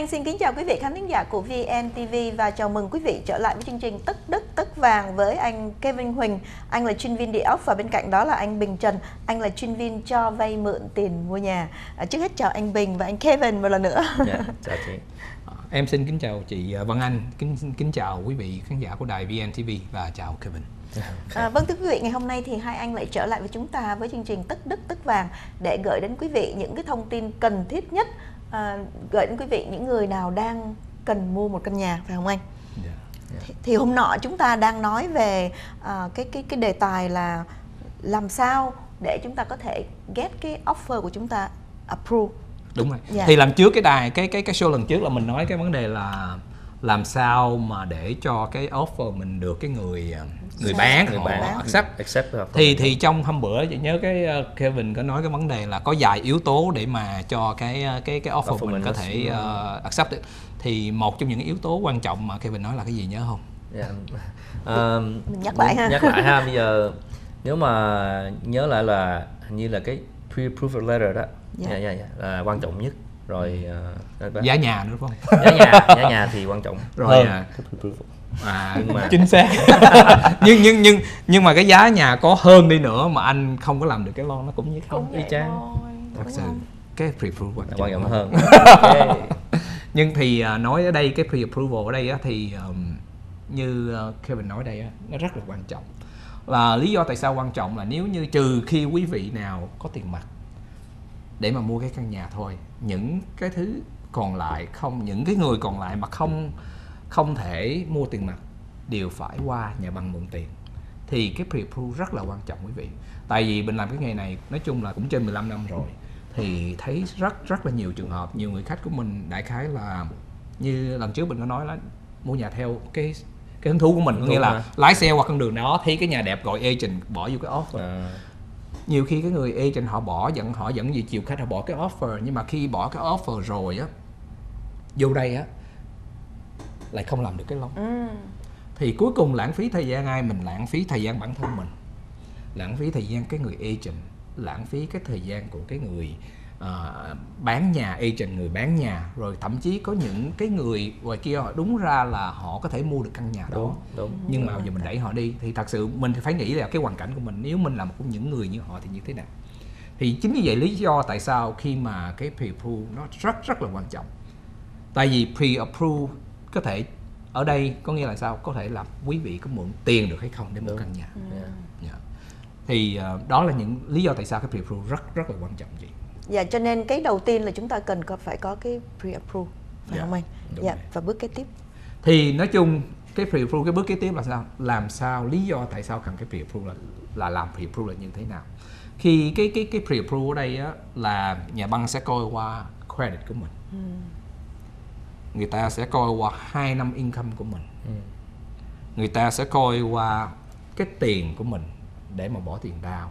Anh xin kính chào quý vị khán thính giả của VnTV và chào mừng quý vị trở lại với chương trình Tấc Đất Tấc Vàng với anh Kevin Huỳnh. Anh là chuyên viên địa ốc và bên cạnh đó là anh Bình Trần. Anh là chuyên viên cho vay mượn tiền mua nhà. Trước hết chào anh Bình và anh Kevin một lần nữa. Dạ, chào chị. Em xin kính chào chị Vân Anh, kính chào quý vị khán giả của đài VnTV và chào Kevin. Vâng, thưa quý vị, ngày hôm nay thì hai anh lại trở lại với chúng ta với chương trình Tấc Đất Tấc Vàng để gửi đến quý vị những cái thông tin cần thiết nhất, gửi đến quý vị những người nào đang cần mua một căn nhà, phải không anh? Yeah, yeah. Thì hôm nọ chúng ta đang nói về cái đề tài là làm sao để chúng ta có thể get cái offer của chúng ta approve. Đúng rồi. Yeah. Thì lần trước cái show lần trước là mình nói cái vấn đề là làm sao mà để cho cái offer mình được cái người bán accept. Thì trong hôm bữa chị nhớ cái Kevin có nói cái vấn đề là có vài yếu tố để mà cho cái offer mình có thể accept. Thì một trong những yếu tố quan trọng mà Kevin nói là cái gì nhớ không? Yeah. Mình nhắc lại ha. Bây giờ nếu mà nhớ lại là hình như là cái pre-approval letter đó, là quan trọng nhất. Rồi giá nhà nữa đúng không? Giá nhà thì quan trọng rồi nhưng mà chính xác. nhưng mà cái giá nhà có hơn đi nữa mà anh không có làm được cái loan nó cũng như không y chang. Thật sự cái pre-approval quan trọng hơn. Okay. Nhưng thì nói ở đây cái pre-approval ở đây thì như Kevin nói đây nó rất là quan trọng. Là lý do tại sao quan trọng là nếu như trừ khi quý vị nào có tiền mặt để mà mua cái căn nhà thôi, những cái thứ còn lại không, những cái người còn lại mà không thể mua tiền mặt đều phải qua nhà bằng mượn tiền. Thì cái pre-approval rất là quan trọng quý vị. Tại vì mình làm cái nghề này nói chung là cũng trên 15 năm rồi thì thấy rất là nhiều trường hợp, nhiều người khách của mình đại khái là như lần trước mình có nói là mua nhà theo cái hứng thú của mình, có nghĩa là lái xe qua con đường đó thấy cái nhà đẹp gọi agent bỏ vô cái offer. Nhiều khi cái người agent họ dẫn gì chiều khách họ bỏ cái offer, nhưng mà khi bỏ cái offer rồi á vô đây á lại không làm được cái loan. Thì cuối cùng lãng phí thời gian ai? Mình lãng phí thời gian bản thân mình, lãng phí thời gian cái người agent, lãng phí cái thời gian của cái người bán nhà, agent người bán nhà. Rồi thậm chí có những cái người ngoài kia họ đúng ra là họ có thể mua được căn nhà đó, đúng. Nhưng mà giờ mình đẩy họ đi thì thật sự mình phải nghĩ là cái hoàn cảnh của mình, nếu mình là một trong những người như họ thì như thế nào. Thì chính vì vậy lý do tại sao khi mà cái pre-approve nó rất là quan trọng. Tại vì pre-approve có thể ở đây có nghĩa là sao? Có thể là quý vị có mượn tiền được hay không để mua căn nhà. Thì đó là những lý do tại sao cái pre-approve rất là quan trọng vậy. Dạ, cho nên cái đầu tiên là chúng ta cần phải có cái pre-approve, phải không anh? Dạ, và bước kế tiếp. Thì nói chung cái pre-approve, cái bước kế tiếp là sao? Làm sao, lý do tại sao cần cái pre-approve là làm pre-approve là như thế nào? Khi cái pre-approve ở đây á, là nhà băng sẽ coi qua credit của mình. Người ta sẽ coi qua 2 năm income của mình. Người ta sẽ coi qua cái tiền của mình để mà bỏ tiền vào.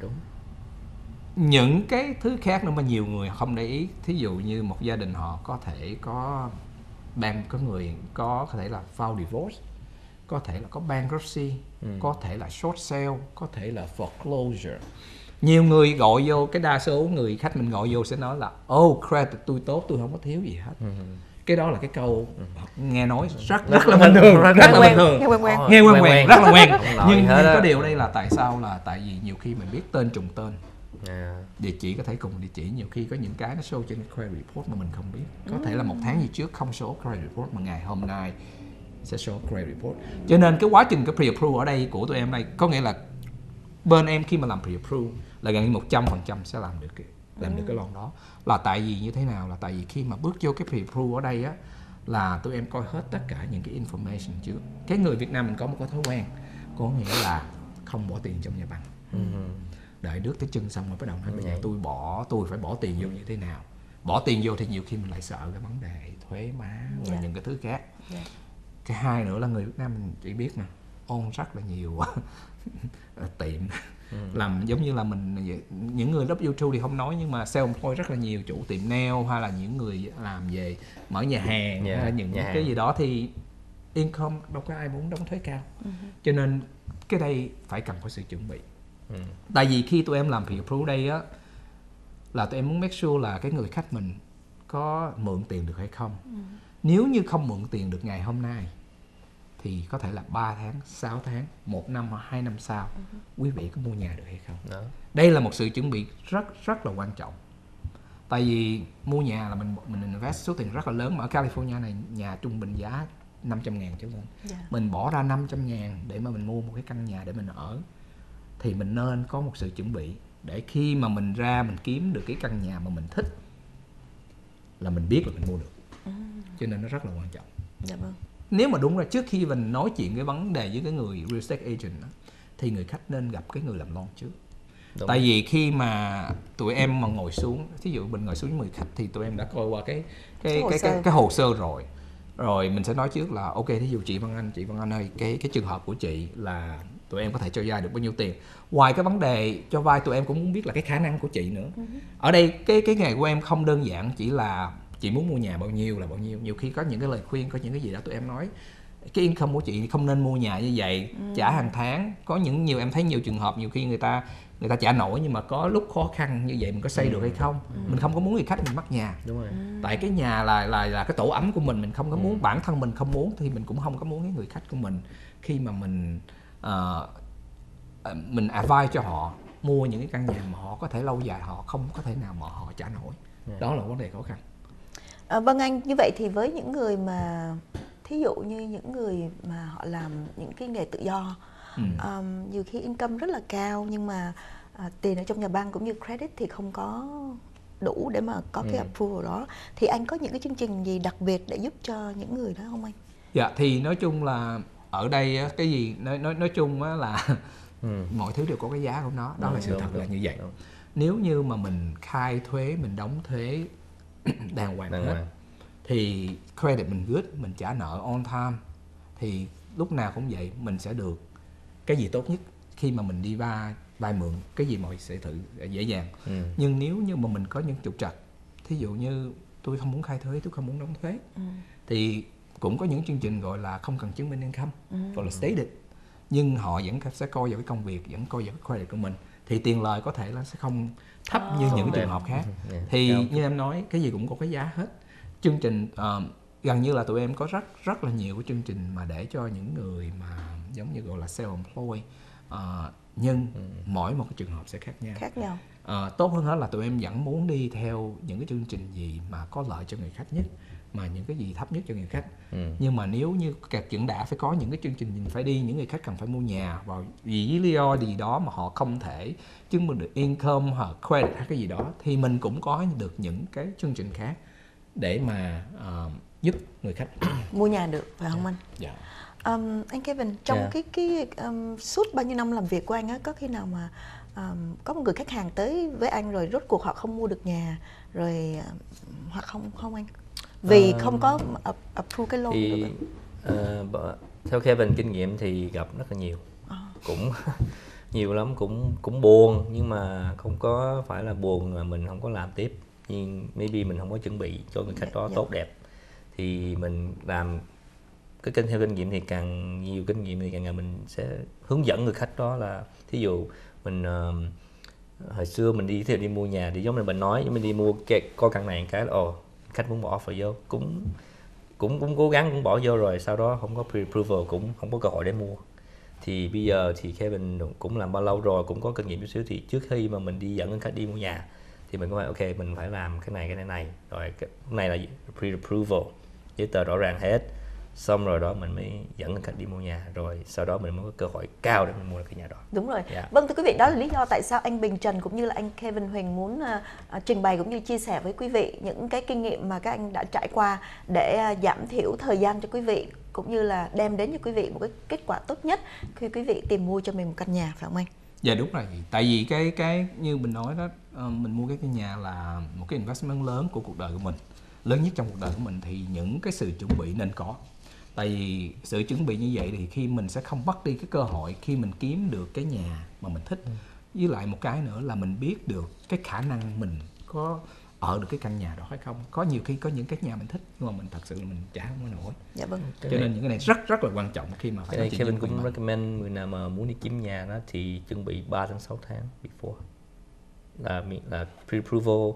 Đúng. Những cái thứ khác nữa mà nhiều người không để ý, thí dụ như một gia đình họ có thể có người có thể là file divorce, có thể là có bankruptcy, có thể là short sale, có thể là foreclosure. Nhiều người gọi vô, cái đa số người khách mình gọi vô sẽ nói là credit tôi tốt, tôi không có thiếu gì hết. Cái đó là cái câu nghe nói rất là bình thường, nghe quen nhưng có điều đây là tại sao, là tại vì nhiều khi mình biết tên trùng tên, địa chỉ có thể cùng địa chỉ. Nhiều khi có những cái nó show trên credit report mà mình không biết. Có thể là một tháng gì trước không show credit report mà ngày hôm nay sẽ show credit report. Cho nên cái quá trình cái pre-approve ở đây của tụi em đây, có nghĩa là bên em khi mà làm pre-approve là gần như 100% sẽ làm được cái loan đó. Là tại vì như thế nào? Là tại vì khi mà bước vô cái pre-approve ở đây á, là tụi em coi hết tất cả những cái information trước. Cái người Việt Nam mình có một cái thói quen, có nghĩa là không bỏ tiền trong nhà bằng, đợi nước tới chân xong rồi bắt đầu nói bây giờ tôi phải bỏ tiền vô như thế nào. Bỏ tiền vô thì nhiều khi mình lại sợ cái vấn đề thuế má và những cái thứ khác. Cái hai nữa là người Việt Nam mình chỉ biết mà ôn rất là nhiều tiệm làm giống như là mình, những người W2 thì không nói, nhưng mà self-employed rất là nhiều, chủ tiệm nail hay là những người làm về mở nhà hàng hay những cái gì đó thì income đâu có ai muốn đóng thuế cao. Cho nên cái đây phải cần có sự chuẩn bị. Tại vì khi tụi em làm pre-approve đây á, là tụi em muốn make sure là cái người khách mình có mượn tiền được hay không. Nếu như không mượn tiền được ngày hôm nay thì có thể là 3 tháng, 6 tháng, 1 năm hoặc 2 năm sau quý vị có mua nhà được hay không. Đây là một sự chuẩn bị rất là quan trọng. Tại vì mua nhà là mình invest số tiền rất là lớn, mà ở California này nhà trung bình giá 500.000 trở lên. Mình bỏ ra 500.000 để mà mình mua một cái căn nhà để mình ở, thì mình nên có một sự chuẩn bị để khi mà mình ra mình kiếm được cái căn nhà mà mình thích là mình biết là mình mua được. Cho nên nó rất là quan trọng. Nếu mà đúng ra trước khi mình nói chuyện cái vấn đề với cái người real estate agent đó, thì người khách nên gặp cái người làm loan trước. Tại vì khi mà tụi em mà ngồi xuống, thí dụ mình ngồi xuống với 10 khách thì tụi em đã coi qua cái hồ sơ rồi. Rồi mình sẽ nói trước là ok, thí dụ chị Vân Anh ơi, cái trường hợp của chị là tụi em có thể cho vay được bao nhiêu tiền. Ngoài cái vấn đề cho vay, tụi em cũng muốn biết là cái khả năng của chị nữa. Ở đây cái nghề của em không đơn giản chỉ là chị muốn mua nhà bao nhiêu là bao nhiêu. Nhiều khi có những cái lời khuyên, có những cái gì đó tụi em nói cái income của chị không nên mua nhà như vậy, trả hàng tháng. Có những nhiều em thấy nhiều trường hợp nhiều khi người ta trả nổi nhưng mà có lúc khó khăn như vậy mình có xây được hay không. Mình không có muốn người khách mình mất nhà. Đúng rồi. Tại cái nhà là cái tổ ấm của mình không có muốn, bản thân mình không muốn thì mình cũng không có muốn cái người khách của mình khi mà mình advise cho họ mua những cái căn nhà mà họ có thể lâu dài họ không có thể nào mà họ trả nổi. Đó là vấn đề khó khăn. Vâng anh, như vậy thì với những người mà thí dụ như những người mà họ làm những cái nghề tự do, nhiều khi income rất là cao nhưng mà tiền ở trong nhà băng cũng như credit thì không có đủ để mà có cái approval đó, thì anh có những cái chương trình gì đặc biệt để giúp cho những người đó không anh? Dạ thì nói chung là ở đây cái gì nói chung là mọi thứ đều có cái giá của nó, đó là sự thật là như vậy. Nếu như mà mình khai thuế, mình đóng thuế đàng hoàng hết thì credit mình good, mình trả nợ on time thì lúc nào cũng vậy mình sẽ được cái gì tốt nhất khi mà mình đi vay mượn, cái gì mọi sẽ thử dễ dàng. Nhưng nếu như mà mình có những trục trặc, thí dụ như tôi không muốn khai thuế, tôi không muốn đóng thuế thì cũng có những chương trình gọi là không cần chứng minh income, gọi là stated, nhưng họ vẫn sẽ coi vào cái công việc, vẫn coi vào cái credit của mình thì tiền lời có thể là sẽ không thấp như những trường hợp khác. Thì như em nói, cái gì cũng có cái giá hết. Chương trình gần như là tụi em có rất là nhiều cái chương trình mà để cho những người mà giống như gọi là self-employed, nhưng mỗi một cái trường hợp sẽ khác nhau. Tốt hơn hết là tụi em vẫn muốn đi theo những cái chương trình gì mà có lợi cho người khách nhất, mà những cái gì thấp nhất cho người khách. Nhưng mà nếu như các trưởng đã phải có những cái chương trình mình phải đi, những người khách cần phải mua nhà vào vì lý do gì đó mà họ không thể chứng minh được income hoặc credit hay cái gì đó thì mình cũng có được những cái chương trình khác để mà giúp người khách mua nhà được, phải không anh? Dạ. Anh Kevin, trong cái suốt bao nhiêu năm làm việc của anh á, có khi nào mà có một người khách hàng tới với anh rồi rốt cuộc họ không mua được nhà rồi hoặc không anh? Vì không có approve cái loan được. Theo Kevin kinh nghiệm thì gặp rất là nhiều. Cũng nhiều lắm, cũng buồn nhưng mà không có phải là buồn mà mình không có làm tiếp. Nhưng maybe mình không có chuẩn bị cho người khách đó tốt đẹp. Thì mình làm cái kênh theo kinh nghiệm thì càng nhiều kinh nghiệm thì càng mình sẽ hướng dẫn người khách đó là thí dụ mình hồi xưa mình đi mua nhà thì giống như mình nói, mình đi mua coi căn này cái là khách muốn bỏ offer vô, cũng cố gắng cũng bỏ vô rồi sau đó không có pre-approval cũng không có cơ hội để mua. Thì bây giờ thì Kevin cũng làm bao lâu rồi, cũng có kinh nghiệm chút xíu, thì trước khi mà mình đi dẫn khách đi mua nhà thì mình cũng phải ok, mình phải làm cái này rồi cái này là pre-approval, giấy tờ rõ ràng hết, xong rồi đó mình mới dẫn khách đi mua nhà, rồi sau đó mình mới có cơ hội cao để mình mua được cái nhà đó. Đúng rồi. Vâng thưa quý vị, đó là lý do tại sao anh Bình Trần cũng như là anh Kevin Huỳnh muốn trình bày cũng như chia sẻ với quý vị những cái kinh nghiệm mà các anh đã trải qua để giảm thiểu thời gian cho quý vị cũng như là đem đến cho quý vị một cái kết quả tốt nhất khi quý vị tìm mua cho mình một căn nhà, phải không anh? Dạ đúng rồi. Tại vì cái như mình nói đó, mình mua cái nhà là một cái investment lớn của cuộc đời của mình, lớn nhất trong cuộc đời của mình, thì những cái sự chuẩn bị nên có. Tại vì sự chuẩn bị như vậy thì khi mình sẽ không mất đi cái cơ hội khi mình kiếm được cái nhà mà mình thích. Với lại một cái nữa là mình biết được cái khả năng mình có ở được cái căn nhà đó hay không. Có nhiều khi có những cái nhà mình thích nhưng mà mình thật sự là mình chả không có nổi. Dạ vâng. Cho nên những cái này rất là quan trọng khi mà phải nói chuyện. Kevin cũng recommend người nào mà muốn đi kiếm nhà đó thì chuẩn bị 3 đến 6 tháng before là pre-approval,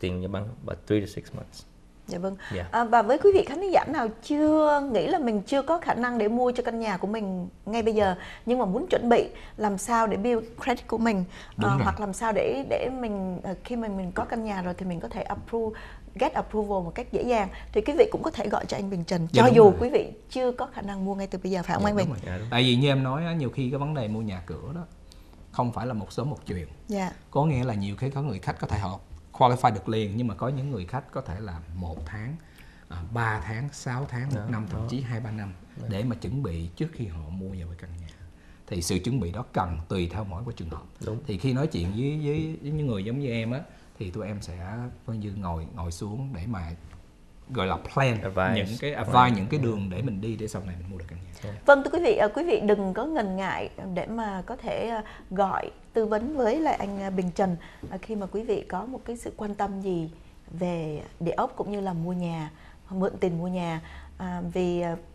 tiền nhà băng about 3 to 6 months. Dạ vâng. Yeah. Và với quý vị khán giả nào chưa nghĩ là mình chưa có khả năng để mua cho căn nhà của mình ngay bây giờ nhưng mà muốn chuẩn bị làm sao để build credit của mình, hoặc làm sao để mình khi mà mình có căn nhà rồi thì mình có thể get approval một cách dễ dàng, thì quý vị cũng có thể gọi cho anh Bình Trần, cho dù quý vị chưa có khả năng mua ngay từ bây giờ, phải không anh Bình? Tại vì như em nói, nhiều khi cái vấn đề mua nhà cửa đó không phải là một sớm một chuyện. Yeah. Có nghĩa là nhiều khi có người khách có thể họ qualify được liền, nhưng mà có những người khách có thể là 1 tháng, 3 tháng, 6 tháng, 1 năm, thậm chí 2-3 năm để mà chuẩn bị trước khi họ mua vào cái căn nhà. Thì sự chuẩn bị đó cần tùy theo mỗi cái trường hợp. Đúng. Thì khi nói chuyện với những người giống như em á, thì tụi em sẽ coi như ngồi xuống để mà gọi là plan, những cái advice, những cái đường để mình đi để sau này mình mua được căn nhà. Vâng, thưa quý vị đừng có ngần ngại để mà có thể gọi tư vấn với lại anh Bình Trần khi mà quý vị có một cái sự quan tâm gì về địa ốc cũng như là mua nhà, mượn tiền mua nhà.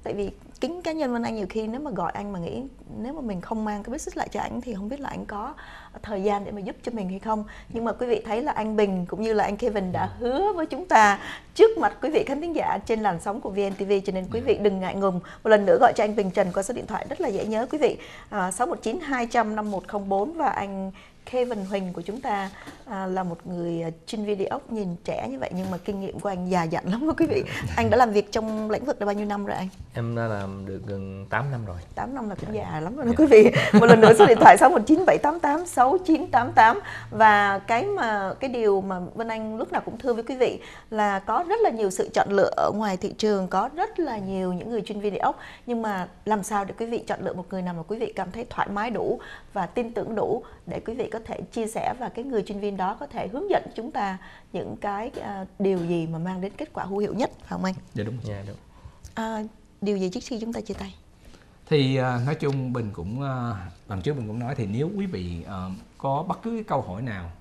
Tại vì kính cá nhân Vân Anh, nhiều khi nếu mà gọi anh mà nghĩ nếu mà mình không mang cái business lại cho anh thì không biết là anh có thời gian để mà giúp cho mình hay không. Nhưng mà quý vị thấy là anh Bình cũng như là anh Kevin đã hứa với chúng ta trước mặt quý vị khán thính giả trên làn sóng của VnTV, cho nên quý vị đừng ngại ngùng. Một lần nữa gọi cho anh Bình Trần qua số điện thoại rất là dễ nhớ quý vị, 619 200 5104, và anh Kevin Huỳnh của chúng ta là một người chuyên viên địa ốc, nhìn trẻ như vậy nhưng mà kinh nghiệm của anh già dặn lắm đó quý vị. Anh đã làm việc trong lĩnh vực đã bao nhiêu năm rồi anh? Em đã làm được gần 8 năm rồi. 8 năm là cũng già lắm rồi đó quý vị. Một lần nữa số điện thoại 619 788 6988. Và cái điều mà Vân Anh lúc nào cũng thưa với quý vị là có rất là nhiều sự chọn lựa ở ngoài thị trường, có rất là nhiều những người chuyên viên địa ốc, nhưng mà làm sao để quý vị chọn lựa một người nào mà quý vị cảm thấy thoải mái đủ và tin tưởng đủ để quý vị có thể chia sẻ, và cái người chuyên viên đó có thể hướng dẫn chúng ta những cái điều gì mà mang đến kết quả hữu hiệu nhất, phải không anh? Dạ đúng. Dạ, đúng. Điều gì trước khi chúng ta chia tay? Thì nói chung mình cũng lần trước mình cũng nói, thì nếu quý vị có bất cứ cái câu hỏi nào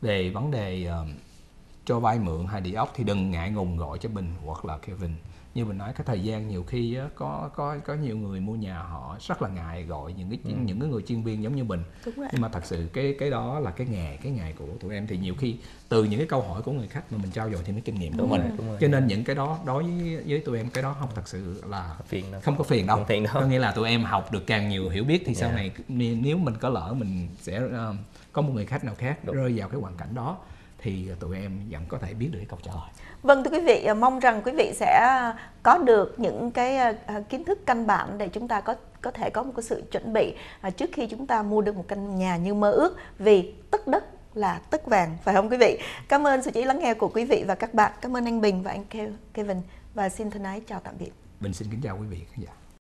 về vấn đề cho vay mượn hay địa ốc thì đừng ngại ngùng gọi cho Bình hoặc là Kevin. Như mình nói, cái thời gian nhiều khi có nhiều người mua nhà họ rất là ngại gọi những cái người chuyên viên giống như mình. Nhưng mà thật sự cái đó là cái nghề của tụi em, thì nhiều khi từ những cái câu hỏi của người khách mà mình trao dồi thì mới kinh nghiệm của mình. Cho nên những cái đó đối với tụi em, cái đó không thật sự là không có phiền đâu. Có nghĩa là tụi em học được càng nhiều hiểu biết thì sau này nếu mình có lỡ mình sẽ có một người khách nào khác rơi vào cái hoàn cảnh đó thì tụi em vẫn có thể biết được cái câu trả lời. Vâng thưa quý vị, mong rằng quý vị sẽ có được những cái kiến thức căn bản để chúng ta có thể có một cái sự chuẩn bị trước khi chúng ta mua được một căn nhà như mơ ước, vì tất đất là tất vàng, phải không quý vị? Cảm ơn sự chú ý lắng nghe của quý vị và các bạn. Cảm ơn anh Bình và anh Kevin, và xin thân ái chào tạm biệt. Bình xin kính chào quý vị khán giả.